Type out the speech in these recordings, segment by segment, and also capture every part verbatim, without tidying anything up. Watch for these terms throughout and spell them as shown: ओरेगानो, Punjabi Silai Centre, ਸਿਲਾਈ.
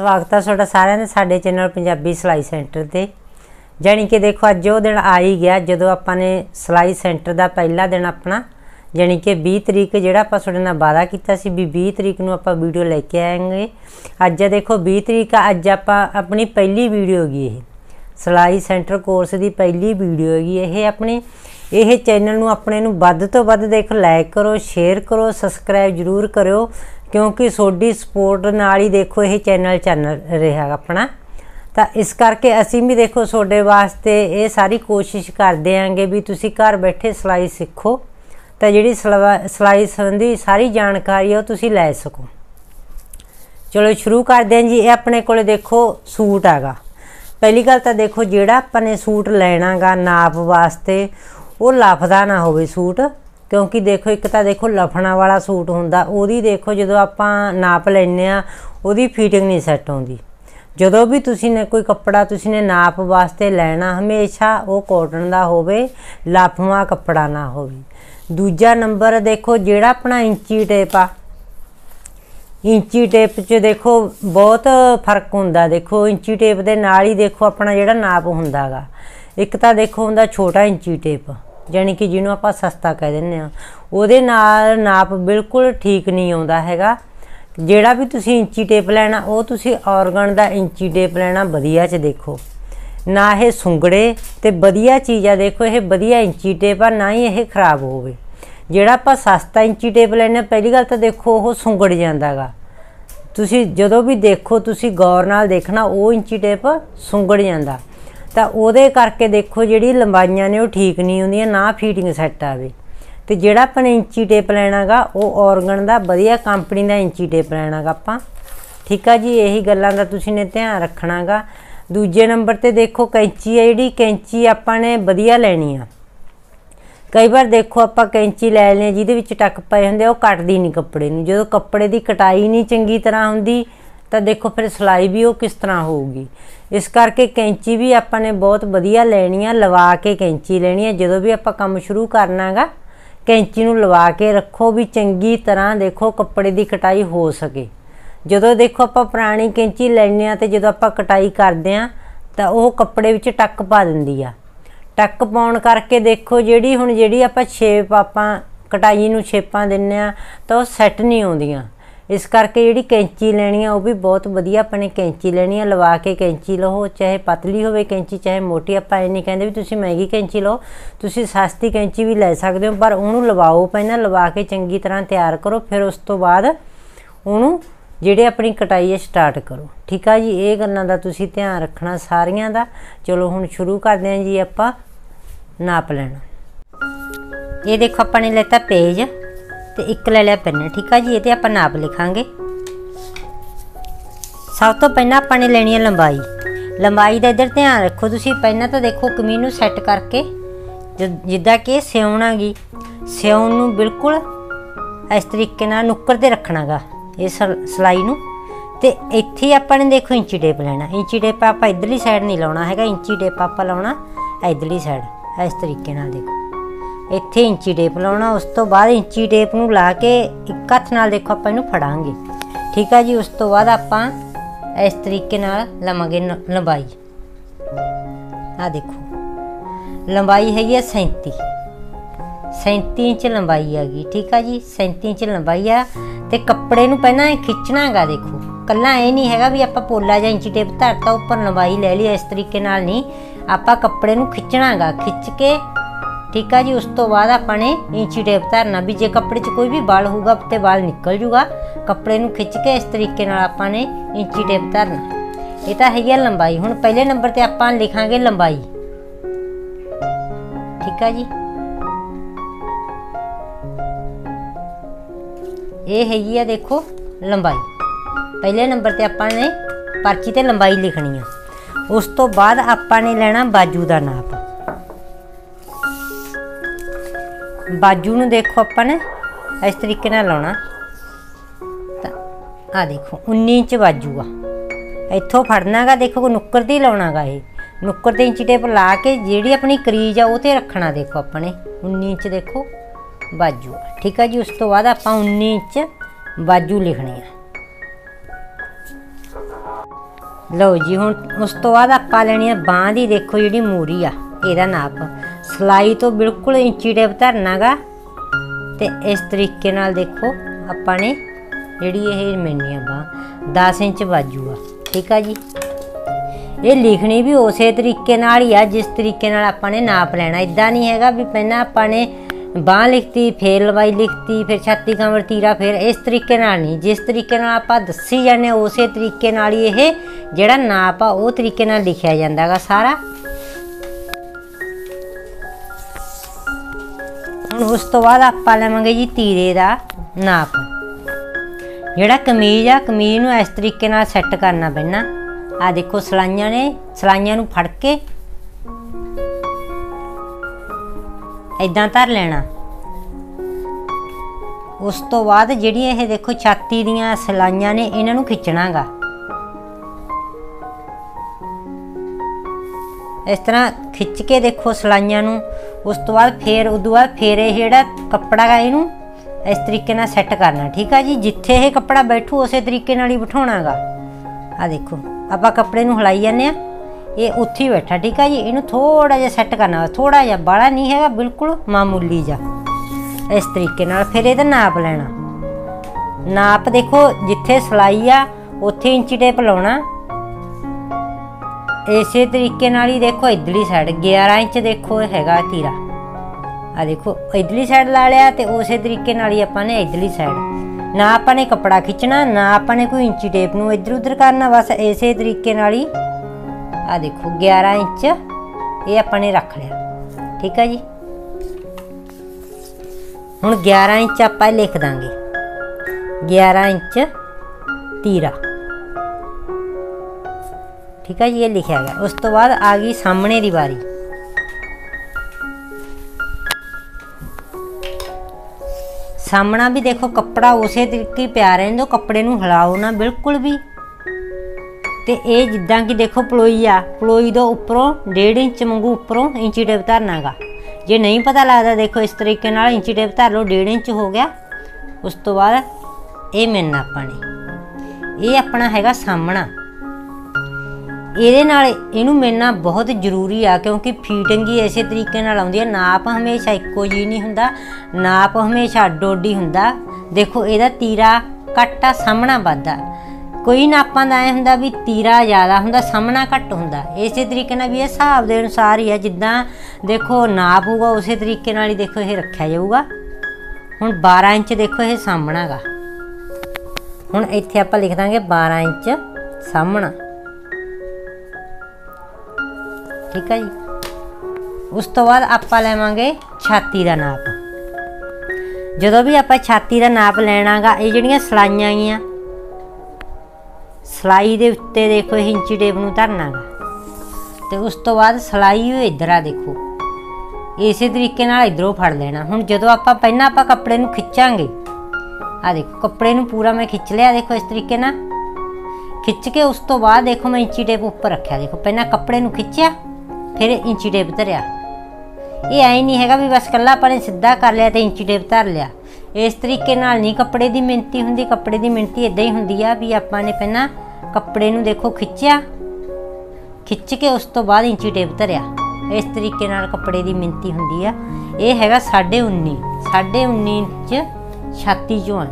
स्वागत है थोड़ा सारे ने साडे चैनल पंजाबी सिलाई सेंटर से। जानी कि देखो अज वो दिन आ ही गया जो आपने सिलाई सेंटर का पहला दिन अपना जानी कि बीस तरीक जोड़ा आप वादा किया भी बीस तरीक नूं आपां वीडियो लेके आएंगे। अज देखो बीस तरीक अज आप अपनी पहली वीडियो हैगी, ये सिलाई सेंटर कोर्स की पहली वीडियो हैगी। ये अपनी यह चैनल नूं अपने नूं वध तो वध देखो लाइक करो, शेयर करो, सबसक्राइब जरूर करो, क्योंकि सोडी सपोर्ट नाल ही देखो यह चैनल चल रहा है अपना। तो इस करके असीं भी देखो सोडे वास्ते ये सारी कोशिश करते हैं भी तुसीं घर बैठे सिलाई सीखो, तो जिहड़ी सिलाई संबंधी सारी जानकारी है तुसीं लै सको। चलो शुरू करते हैं जी। ये अपने कोले देखो सूट हैगा। पहली गल तो देखो जिहड़ा अपने सूट लैणा गा नाप वास्ते वो लफदा ना होवे सूट, क्योंकि देखो एक तो देखो लफणा वाला सूट हुंदा, उहदी देखो जो आप नाप लैने आ उहदी फिटिंग नहीं सैट आउंदी। जो भी तुसीं ने कोई कपड़ा तुसीं ने नाप वास्ते लैना हमेशा वो कॉटन का होवे, लाफवा कपड़ा ना होवे। दूजा नंबर देखो जिहड़ा अपना इंची टेप आ, इंची टेप च देखो बहुत फर्क हुंदा। देखो इंची टेप दे नाल ही देखो अपना जिहड़ा नाप हुंदा गा, एक तो देखो हुंदा छोटा इंची टेप जानी कि जिन्हों आप सस्ता कह दें, उहदे नाल नाप बिल्कुल ठीक नहीं आउंदा हैगा। जिहड़ा भी तुसीं इंची टेप लैना वो तुसीं ऑर्गन का इंची टेप लैना, वधिया च देखो ना ये सुंगड़े ते वधिया चीज़ आ। देखो ये वधिया इंची टेप आ, ना ही ये खराब होवे। जिहड़ा आप सस्ता इंची टेप लैने पहली गल तो देखो वो सुंगड़ जांदा गा। तुसीं जदों भी देखो तुसीं गौर नाल देखना वो इंची टेप सुंगड़ जांदा, तो उहदे करके देखो जिहड़ी लंबाइयां ने वो ठीक नहीं हुंदियां, ना फिटिंग सैट आवे। तो जिहड़ा अपने इंची टेप लैना गा वो ऑर्गन का वधिया कंपनी का इंची टेप लैना गा आपां, ठीक है जी। यही गल्लां दा तुसीं ने ध्यान रखना गा। दूजे नंबर ते देखो कैंची है, जिहड़ी कैंची आपां ने वधिया लैनी आ। कई बार देखो आपां कैंची लै लैने जिहदे विच टक पए हुंदे वो कटदी नहीं कपड़े नूं, जदों कपड़े की कटाई नहीं चंगी तरह हुंदी तो देखो फिर सिलाई भी वो किस तरह होगी। इस करके कैंची भी आपने बहुत वधिया लैनी है, लवा के कैंची लैनी है। जो भी आप काम शुरू करना गा कैंची नूं लवा के रखो भी चंगी तरह देखो कपड़े की कटाई हो सके। जो देखो आप पुरानी कैंची लैने तो जो आप कटाई करते हैं तो वह कपड़े विच टक पा दिंदी आ। टक पाउण करके देखो जिहड़ी हुण जिहड़ी आप शेप आपां कटाई नूं शेपां दिंने आ तो वह सैट नहीं आउंदियां। इस करके जिहड़ी कैंची लैनी है वह भी बहुत वधिया अपने कैंची लैनी है, लवा के कैंची लवो, चाहे पतली होवे कैंची चाहे मोटी। आपां इह नहीं कहिंदे भी तुसीं महंगी कैंची लओ, तुसीं सस्ती कैंची भी लै सकदे हो, पर उहनूं लवाओ पहिना, लवा के चंगी तरह तैयार करो, फिर उस तो बाद उहनूं जिहड़ी अपनी कटाई स्टार्ट करो, ठीक है जी। इह गल्लां दा तुसीं ध्यान रखना सारियां दा। चलो हुण शुरू करदे हां जी। आपां नाप लैना, ये देखो आपां ने लैता पेज तो एक ले लिया पेन, ठीक है जी। ये आप नाप लिखांगे। सब तो पहला आपने लेनी है लंबाई। लंबाई का इधर ध्यान रखो तुसी। पहला तो देखो कमीज नूं सैट करके जिद्दां कि सिउण हैगी, सिउण नूं बिल्कुल इस तरीके नाल नुक्कर ते रखना गा ये सिलाई नूं। ते इत्थे आपने देखो इंची टेप लेना। इंची टेप आप इधरली साइड नहीं लाउणा हैगा, इंची टेप आप लाउणा इधरली साइड इस तरीके नाल। देखो इत्थे इंची टेप लाउणा, उस तो बाद इंची टेप नूं ला के एक हत्थ नाल देखो आपां इहनूं फड़ांगे, ठीक है जी। उस तो बाद आपां इस तरीके नाल लवांगे लंबाई। आ देखो लंबाई हैगी है सैंती, सैंती इंच लंबाई हैगी, ठीक है जी। सैंती इंच लंबाई आ ते कपड़े नूं पहिलां इह खिच्चणा हैगा। देखो कल्ला इह नहीं हैगा भी आपां पोला जां इंची टेप धरता उपर लंबाई लै लई, इस तरीके नाल नहीं, आपां कपड़े नूं खिच्चणा हैगा, खिच के, ठीक है जी। उस तो बाद आपने इंची टेप धरना भी, जे कपड़े च कोई भी बाल होगा तो बाल निकल जूगा। कपड़े नूं खिच के इस तरीके नाल आपने इंची टेप धरना। ये तो है लंबाई। हुण पहले नंबर ते आपां लिखांगे लंबाई, ठीक है जी। ये हैगी है देखो लंबाई। पहले नंबर ते आपने पर्ची ते लंबाई लिखनी है। उस तो बाद आपने लेना बाजू का नाप। बाजू नूं देखो आपने इस तरीके नाल लाउणा। आ देखो उन्नी इंच बाजू आ, इत्थों फड़ना गा, देखो नुक्कर ते लाउणा गा। ये नुक्कर ते इंची टेप ला के जिहड़ी अपनी करीज आ ओह ते रखना। देखो अपने उन्नी इंच देखो बाजू, ठीक है जी। उस तो बाद आपां उन्नी इंच बाजू लिखनी आ। लो जी हुण उस तो बाद आपां लैणी है बांह दी। देखो जिहड़ी मूरी आ इहदा नाप सिलाई तो बिल्कुल इंची टेप धरना गा ते इस तरीके नाल देखो आपां ने जिहड़ी ये मिलनी है बांह दस इंच बाजू आ। ठीक है जी, ये लिखनी भी उस तरीके नाल ही आ जिस तरीके नाल आपां ने नाप लेना। इदां नहीं हैगा भी पहला आपां ने बांह लिखती फिर लंबाई लिखती फिर छाती कमर तीरा फिर इस तरीके नाल नहीं, जिस तरीके नाल आपां दस्सी जाने उस तरीके नाल ही ये जिहड़ा नाप आ उस तरीके नाल लिखिया जांदा गा सारा। हुण उस तो बाद आपां लवांगे जी तीरे दा नाप। जिहड़ा कमीज आ कमीज नूं इस तरीके नाल सैट करना पैना। आ देखो सलाइयां ने सलाइयां नूं फड़ के इदां धर लेना। उस तो बाद जिहड़ी ये देखो छाती दीआं सलाइयां ने इन्हां नूं खिच्चना गा इस तरह खिच के देखो सलाइयां नूं। उस तो बाद फिर उदों बाद फिर ये जिहड़ा कपड़ा गा इहनूं इस तरीके नाल सैट करना। ठीक है जी, जिथे ये कपड़ा बैठू उस तरीके नाल ही बिठाउणा गा। आ देखो आपां कपड़े नूं हिलाई जाने आ ये उत्थे बैठा। ठीक है जी, इन्हू थोड़ा जहा सैट करना, थोड़ा जहा बाला नहीं है बिल्कुल मामूली जा इस तरीके नाल। फिर ये नाप लेना। नाप देखो जिथे सिलाई आ उत्थे इंची टेप लाउणा इसे तरीके नाल ही। देखो इधरली साइड ग्यारह इंच देखो हैगा तीरा। आ देखो इधरली साइड ला लिया तो उस तरीके नाल ही आपां ने इधरली साइड ना आपां ने कपड़ा खिंचना ना आपां ने कोई इंची टेप नूं इधर उधर करना, बस इसे तरीके नाल ही। आ देखो ग्यारह इंच ये अपने रख लिया। ठीक है जी, हुण ग्यारह इंच आप लिख देंगे ग्यारह इंच तीरा। ठीक है जी, ये लिखा गया। उस तो बाद आ गई सामने की बारी। सामना भी देखो कपड़ा उसे तरीके प्या रहे दो, कपड़े नूं हिलाओ ना बिल्कुल भी। तो ये जिदा कि देखो पलोई आ पलोई दो उपरों डेढ़ इंच वागू उपरों इंची टेप धरना गा। जे नहीं पता लगता देखो इस तरीके नाल इंची टेप धर लो, डेढ़ इंच हो गया। उस तो बाद ये मिलना अपने ये अपना हैगा सामना। ये इनू मिलना बहुत जरूरी आ क्योंकि फीटिंग ही इस तरीके नाल आउंदी है। नाप हमेशा इक्को जी नहीं हुंदा, नाप हमेशा अड्डो अड्डी हुंदा। देखो इहदा तीरा घट आ सामना वधदा। कोई नापां दा ऐ हुंदा भी तीरा ज़्यादा हुंदा सामना घट हुंदा। इसे तरीके नाल भी हिसाब दे अनुसार ही है, जिद्दां देखो नाप होगा उस तरीके नाल ही देखो ये रखा जाऊगा। हुण बारह इंच देखो ये सामना गा। हुण इत्थे आपां लिख दांगे बारह इंच सामना। ठीक है जी, उस तो बाद आपां लैवांगे छाती दा नाप। जदों भी आपां छाती दा नाप लैणा गा ये जिहड़ियां सलाइयां आईआं सिलाई दे उत्ते देखो इंची टेप नूं धरना गा। ते उस तो बाद सिलाई इधर आ देखो इसे तरीके नाल इधरों फड़ लेना। हुण जदों आपां पहलां आपां कपड़े नूं खिच्चांगे। आ देखो कपड़े नूं पूरा मैं खिच लिया देखो इस तरीके नाल खिच के। उस तो बाद देखो मैं इंची टेप उपर रखिया। देखो पहलां कपड़े नूं खिच्चिया फिर इंची टेप धरिया। ये ऐ नहीं हैगा भी बस कल्ला आपां ने सिद्धा कर लिया ते इंची टेप धर लिया। इस तरीके नाल नहीं कपड़े की मिहनती हुंदी। कपड़े की मिहनती इदां ही हुंदी आ भी आपां ने पहलां कपड़े नूं देखो खिच्चिया खिच के उस तो बाद इंची टेप धरिया। इस तरीके नाल कपड़े की मिहनती हुंदी आ। ये हैगा साढ़े उन्नी साढ़े उन्नी इंच छाती चों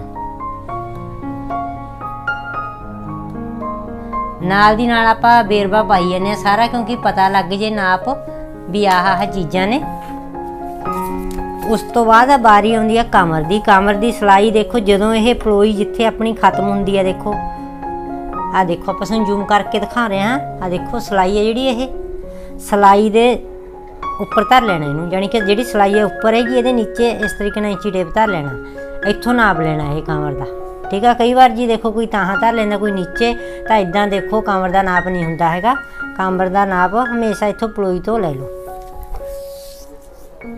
नाल दी नाल आपां बेरवा पाई जाने सारा क्योंकि पता लग जे नाप भी आह आह चीज़ां ने। उस तो बाद बारी आउंदी है कमर दी। कमर दी सिलाई देखो जदों ये पलोई जिथे अपनी खत्म हुंदी है देखो आ देखो आपां तुहानूं जूम करके दिखा रहे हां। आ देखो सिलाई है जिहड़ी ये सिलाई दे उपर धर लेना इहनूं, जानी कि जिहड़ी सिलाई है उपर हैगी इहदे नीचे इस तरीके नाल इंची टेप धर लेना। इत्थों नाप लेना ये कमर दा। ठीक है, कई बार जी देखो कोई ताहां धर लेंदा कोई नीचे तो इदां देखो कमर दा नाप नहीं हुंदा हैगा। कमर दा नाप हमेशा इत्थों पलोई तो ले लो।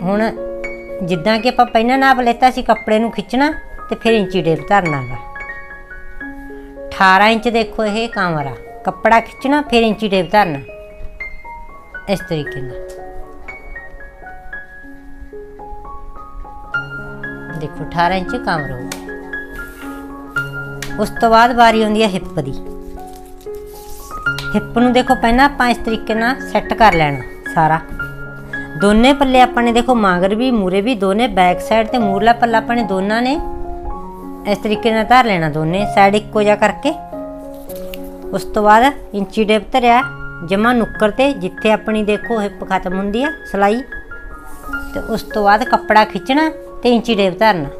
हुण जिदा कि आपां पहला नाप लेता सी कपड़े नूं खिंचना ते फिर इंची टेप धरना गा। अठारह इंच देखो ये कमरा कपड़ा खिंचना फिर इंची टेप धरना इस तरीके नाल। देखो अठारह इंच कमरा होगा। उस तो बाद बारी आउंदी है हिप दी। हिप नूं देखो पहला आपां इस तरीके नाल सैट कर लेना सारा। दोनों पल्ले अपने देखो मांगर भी मूरे भी दोनों बैक साइड ते मूरला पल्ला अपने दोनों ने इस तरीके नाल धार लेना दोनों साइड इक्को जा करके। उस तो बाद इंची डेप धरिया जमा नुक्कर ते जिथे अपनी देखो हिप खत्म हुंदी है सिलाई ते उस तो बाद कपड़ा खिंचना ते इंची डेप धरना।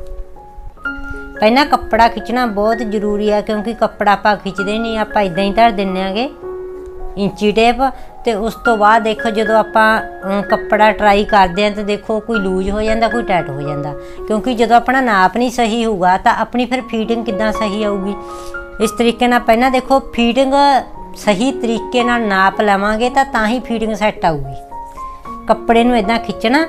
पहला कपड़ा खिंचना बहुत जरूरी है क्योंकि कपड़ा आपां खिंचदे नहीं, आपां इदां ही धर दिंदे आंगे इंची टेप। तो उस तो बाद देखो जो आप कपड़ा ट्राई करते हैं तो देखो कोई लूज हो जाता कोई टाइट हो जाता, क्योंकि जो अपना नाप नहीं सही होगा तो अपनी फिर फीटिंग किद्दां सही आऊगी। इस तरीके ना पहला देखो फीटिंग सही तरीके ना नाप लवांगे तो तां ही फीटिंग सैट आऊगी। कपड़े नूं इदां खिंचना,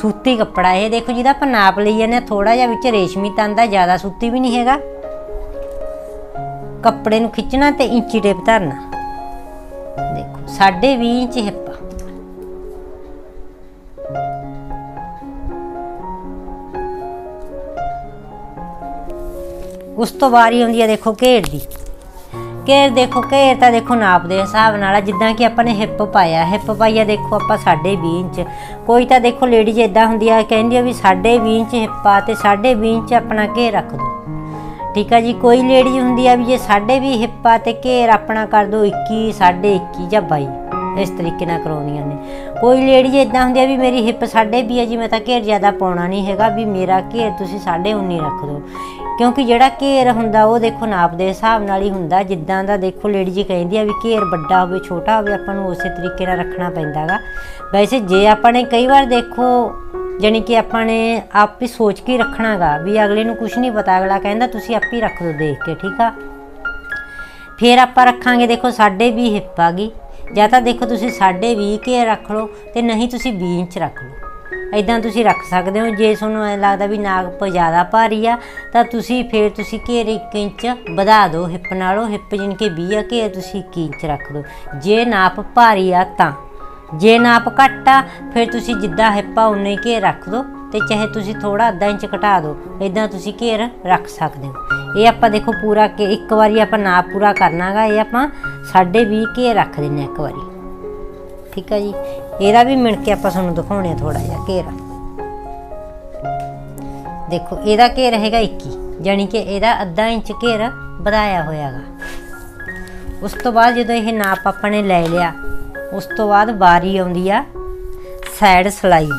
सूती कपड़ा ये देखो जिहदा आप नाप लई जाने थोड़ा जिहा विच रेशमी तांदा, ज़्यादा सूती भी नहीं हैगा। कपड़े नूं खिंचना तो इंची टेप धरना देखो साढ़े भी इंच हिप्पा उस तो बारी आती है देखो घेर दी। घेर देखो घेर तो देखो नाप के हिसाब नाल जिदा कि अपने हिप पाया, हिप पाइया देखो आप साढ़े भी इंच। कोई तो देखो लेडीज इदा होंगी कहती है भी साढ़े भी इंच हिप्पा तो साढ़े भी इंच अपना घेर रख दो, ठीक है जी। कोई लेडीज होंगी भी जे साढ़े भी हिप्पा तो घेर अपना कर दो इक्की साढ़े इक्की या बाई इस तरीके ना करवाउंदियां ने। कोई लेडीज इदा होंगी भी मेरी हिप साढ़े भी है जी मैं तो घेर ज़्यादा पाउणा नहीं हैगा भी मेरा घेर तुसीं साढ़े उन्नी रख दो, क्योंकि जिहड़ा घेर हुंदा वो देखो नाप दे हिसाब नाल ही हुंदा। जिद्दां दा देखो लेडीज कहिंदी है भी घेर वड्डा होवे छोटा होवे आपां नूं उसे तरीके नाल रखना पैंदा गा। वैसे जे आपां ने कई बार देखो जानी कि अपने आप ही सोच के रखना गा भी अगले नूं कुछ नहीं पता, अगला कहता तुसीं आप ही रख दो देख के, ठीक आ। फिर आप रखांगे देखो साढ़े भी हिप आ गई जां तां देखो तुसीं साढ़े भी घेर रख लो ते नहीं तुसीं बीस इंच रख लो, इदां तुसीं रख सकदे हो। जे तुहानूं ऐ लगदा भी नाप ज़्यादा भारी आ तां तुसीं फिर तुसीं घेर इक इंच वधा दो हिप नालों, हिप जिन के बीस आ घेर तुसीं इक्की इंच रख दो जे नाप भारी आ तां। जे नाप घट आ फिर तुसीं जिद्दां हिप्पा उन्ने घेर रख दो ते चाहे तुसीं थोड़ा अद्धा इंच घटा दो, इदां तुसीं घेर रख सकदे हो। ये आपां देखो पूरा के एक वारी आपां नाप पूरा करना गा। ये आपां साढ़े भी घेर रख दिंदे एक वारी, ठीक है जी। इहदा भी मिण के आपां तुहानूं दिखाउणे थोड़ा जिहा घेर देखो। इहदा घेर हैगा इक्की जानी कि इहदा अद्धा इंच घेर वधाया होया गा। उस तो बाद जदों यह नाप आपां ने लै लिआ उस तो बाद बारी आउंदी आ साइड सिलाई दी।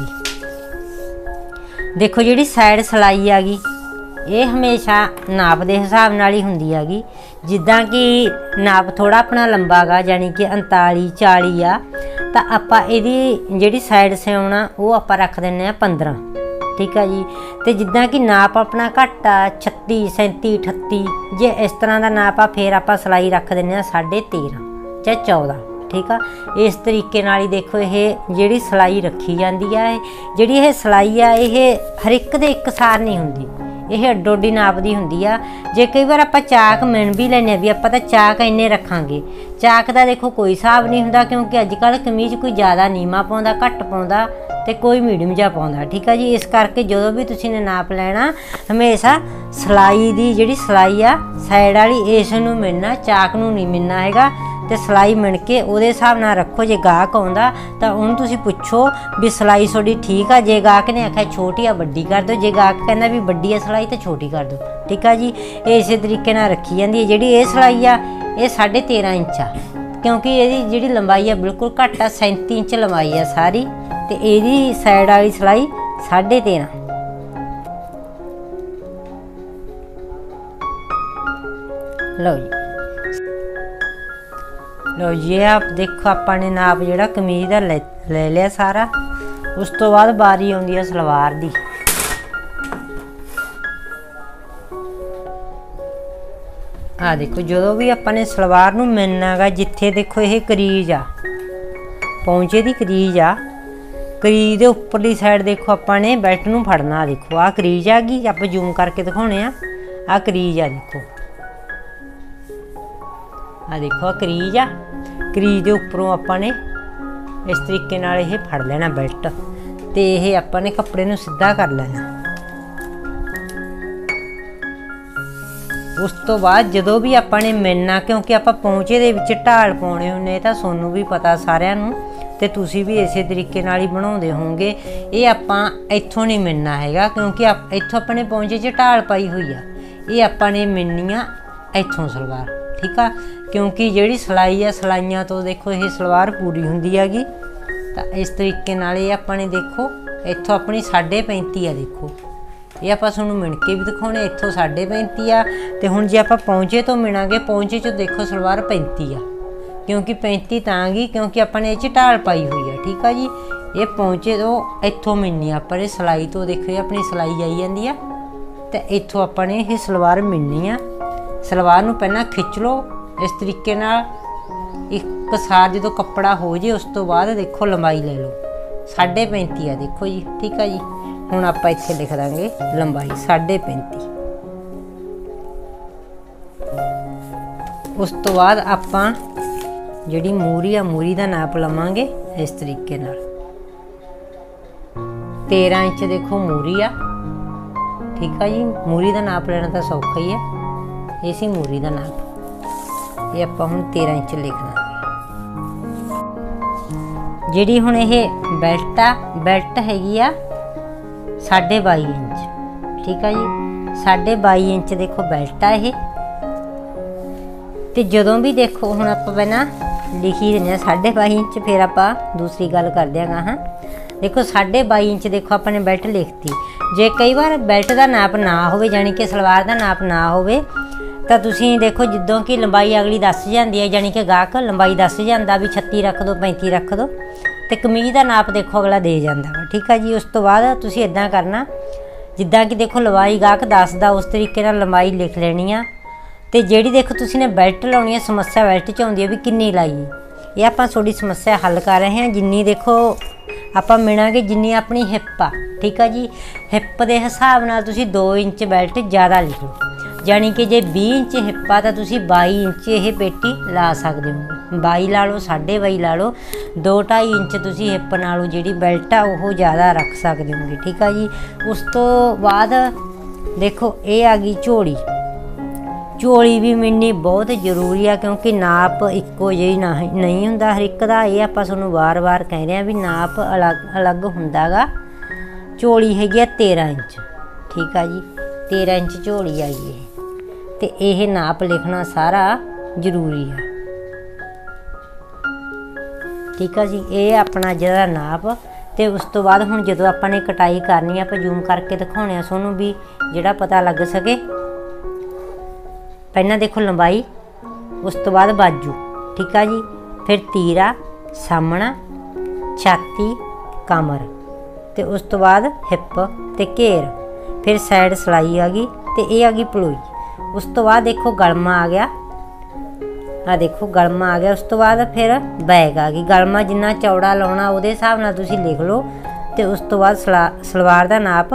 देखो जिहड़ी साइड सिलाई आ गई ये हमेशा नाप के हिसाब नाल ही हुंदी आ गई। जिद्दां कि नाप थोड़ा अपना लंबा गा जानी कि उनताली चाली आ तां आपां इहदी जिहड़ी साइड सिउना वो आपां रख दिंने आ पंद्रह, ठीक है जी। तो जिद्दां कि नाप अपना घट आ छत्ती सैंती अठत्ती जे इस तरह का नाप आ फिर आपां सिलाई रख दिंने आ साढ़े तेरह जां चौदह, ठीक आ। इस तरीके नाल ही देखो यह जिहड़ी सिलाई रखी जाती है जिहड़ी यह सिलाई आ यह हर एक दे एक सार नहीं हुंदी, यह अड्डो अड्डी नाप दी हुंदी आ। जे कई बार आपां चाक मिण भी लैने भी आपां तां चाक इन्ने रखांगे, चाक दा देखो कोई हिसाब नहीं हुंदा क्योंकि अजकल कमीज कोई ज़्यादा नीमा पाउंदा घट पाउंदा ते कोई मीडियम जा पाउंदा, ठीक है जी। इस करके जो भी तुसीं ने नाप लैना हमेशा सिलाई दी जिहड़ी सिलाई आ साइड वाली इस नूं मिलना, चाक नूं नहीं मिलना हैगा। तो सिलाई मिण के उहदे हिसाब नाल रखो। जे गाहक आउंदा तां उहनूं तुसीं पुछो भी सिलाई थोड़ी ठीक आ, जे गाहक ने आख्या छोटी आ वड्डी कर दो, जे गाहक कहंदा भी वड्डी आ सिलाई तां छोटी कर दो, ठीक है जी। इस तरीके नाल रखी जांदी है। जिहड़ी इह सिलाई आ इह साढ़े तेरह इंच आ क्योंकि इहदी जिहड़ी लंबाई आ बिल्कुल घट आ सैंती इंच लंबाई आ सारी ते इहदी साइड वाली सिलाई साढ़े तेरह। लो जी लो ये आप देखो अपने नाप जिहड़ा कमीज का ले ले लिया सारा। उस तो बाद बारी आउंदी है सलवार दी। आ देखो जो भी अपने सलवार नूं मिलना गा जिथे देखो ये करीज आ पौंचे दी करीज आ, करीज दे उपरली साइड देखो अपने बेल्ट नूं फड़ना। देखो आ करीज आ गई आप जूम करके दिखाने आ, आ करीज आ देखो आ देखो करीज आ करीज के उपरों अपने इस तरीके नाल ये फड़ लेना बेल्ट तो यह अपने कपड़े नूं सीधा कर लेना। उस तो बाद जो भी आपने मिलना क्योंकि आप पहुँचे दे ढाल पाने होंने तो सोनू भी पता सारियां नूं ते तुसी भी इस तरीके नाल ही बनाउंदे होंगे। ये आपां इत्थों नहीं मिलना हैगा क्योंकि आप इत्थों अपने पहुँचे च ढाल पाई हुई आ। ये आपने मिलनी आ इत्थों सलवार, ठीक आ, क्योंकि जिहड़ी सिलाई आ सिलाइयां तो देखो ये सलवार पूरी हुंदी हैगी। तो इस तरीके नाल ये आपने देखो इत्थों अपनी साढ़े पैंती आ, देखो ये आप मिणके भी दिखाने इतों साढ़े पैंती आ। तो हूँ जे आप पहुँचे तो मिलांगे, पहुँचे चो देखो सलवार पैंती आ क्योंकि पैंती तांगी क्योंकि अपने ये ढाल पाई हुई है, ठीक है जी। ये पहुँचे तो इतों मिलनी अपने सिलाई तो देखो अपनी सिलाई आई जाती है। तो इतों अपने ये सलवार मिलनी आ, सलवार पहला खिंच लो इस तरीके एक सार जो कपड़ा हो जाए उस तो बाद देखो लंबाई ले लो साढ़े पैंती आ देखो जी, ठीक है जी। हूँ आप इत्थे लिख देंगे लंबाई साढ़े पैंती। उस तो बाद आपां जिहड़ी मूरी आ मूरी का नाप लवांगे इस तरीके नाल तेरह इंच देखो मूरी आ, ठीक है जी। मूरी का नाप लेना तो सौखा ही है, इसी मूरी का नाप ये आप हूँ तेरह इंच लिखना। जिहड़ी हुण ये बेल्ट आ बेल्ट हैगी आ साढ़े बाई इंच, ठीक है जी। साढ़े बाई इंच देखो बेल्ट है ये। तो जो भी देखो हुण आप पहला लिखी देने साढ़े बाई इंच, फिर आप दूसरी गल कर देंगे। हाँ देखो साढ़े बाई इंच देखो अपने बेल्ट लिखती। जे कई बार बेल्ट का नाप ना हो जानी कि सलवार का नाप ना हो तो तुसीं देखो जिदों कि लंबाई अगली दस जाती है जानी कि गाहक लंबाई दस जाता भी छत्ती रख दो पैंती रख दो तो कमीज का नाप देखो अगला दे जाता वा, ठीक है जी। उस तो बाद तुसीं इदां करना जिदा कि देखो लंबाई गाहक दसदा उस तरीके नाल लंबाई लिख लेनी आ। तो जिहड़ी देखो तुसीं ने बेल्ट लाउणी है समस्या बेल्ट च आउंदी है भी किन्नी लाईए। ये आपां थोड़ी समस्या हल कर रहे हैं। जिन्नी देखो आपां मिणांगे जिन्नी अपनी हिप आ, ठीक है जी। हिप के हिसाब नाल तुसीं दो इंच बेल्ट ज़्यादा लिख लो जानी कि जे बीस इंच हिप आ तो बाई इंच ये पेटी ला सकते हो, बाई ला लो साढ़े बाई ला लो दो ढाई इंच तुसी हिप नालों जी बेल्ट आ वो ज़्यादा रख सकते होंगे, ठीक है जी। उस तो बाद देखो ये आ गई झोली। झोली भी मिलनी बहुत जरूरी है क्योंकि नाप इक्को जिही ना नहीं हुंदा हर एक दा। ये आपां तुहानूं बार बार कह रहे हैं भी नाप अलग अलग हुंदा गा। झोली हैगी आ तेरह इंच, ठीक है जी। तेरह इंच झोली आई है ते यह नाप लिखना सारा जरूरी है, ठीक है जी। ये अपना जिहड़ा नाप ते उस तो बाद हुण जदों आपने कटाई करनी आपां जूम करके दिखाने सोनू भी जिहड़ा पता लग सके। पहला देखो लंबाई उस तो बाद बाजू, ठीक है जी। फिर तीरा सामना छाती कमर ते उस तो बाद हिप ते घेर फिर साइड सिलाई आ गई तो ये आ गई पलोई। उस तो बाद देखो गलमा आ गया, आ देखो गलमा आ गया। उस तो बाद फिर बैग आ गई। गलमा जिन्ना चौड़ा लाउणा उहदे हिसाब नाल तुसीं लिख लो। तो उस तो बाद सला सलवार का नाप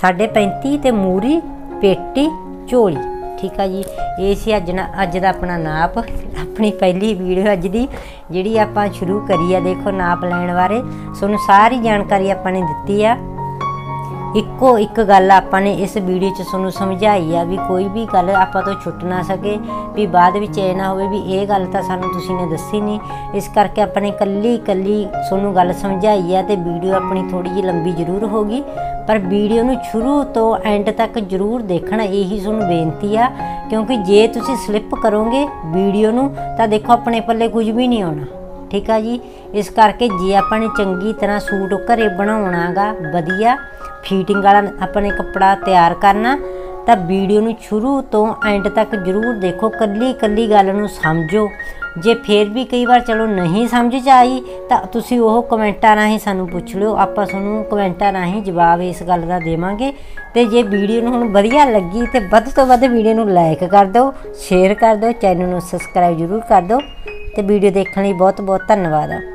साढ़े पैंती ते मूरी पेटी झोली, ठीक है जी। ये सी अज ना अज दा अपना नाप। अपनी पहली वीडियो अज दी जिहड़ी आपां शुरू करी आ देखो नाप लैण बारे तुहानूं सारी जानकारी आपां ने दित्ती आ। इक्को एक गल आपने इस वीडियो च तुहानूं समझाई है भी कोई भी गल आपां तो छुट ना सके भी बाद विच ए ना होवे भी ये गल तां सानूं तुसीं ने दस्सी नहीं। इस करके अपने कल्ली कल्ली तुहानूं गल समझाई है तो वीडियो अपनी थोड़ी जी लंबी जरूर होगी पर वीडियो नूं शुरू तो एंड तक जरूर देखना यही तुहानूं बेनती आ क्योंकि जे तुसीं स्लिप करोगे वीडियो नूं तां देखो अपने पल्ले कुछ भी नहीं आउणा, ठीक है जी। इस करके जे आपने चंगी तरह सूट घरे बनाउणा गा वधिया फिटिंग वाला अपने कपड़ा तैयार करना तो वीडियो नूं शुरू तो एंड तक जरूर देखो कल्ली कल्ली गल नूं समझो। जे फिर भी कई बार चलो नहीं समझ च आई तो तुसीं ओह कमेंटां राहीं सानूं पुछ लिओ, आपां तुहानूं कमेंटां राहीं जवाब इस गल दा देवांगे। ते जे वीडियो नूं हुण वधिया लगी तो वध तो वध वीडियो नूं लाइक कर दो, शेयर कर दो, चैनल नूं सबसक्राइब जरूर कर दो। ते वीडियो देखने बहुत बहुत धन्नवाद।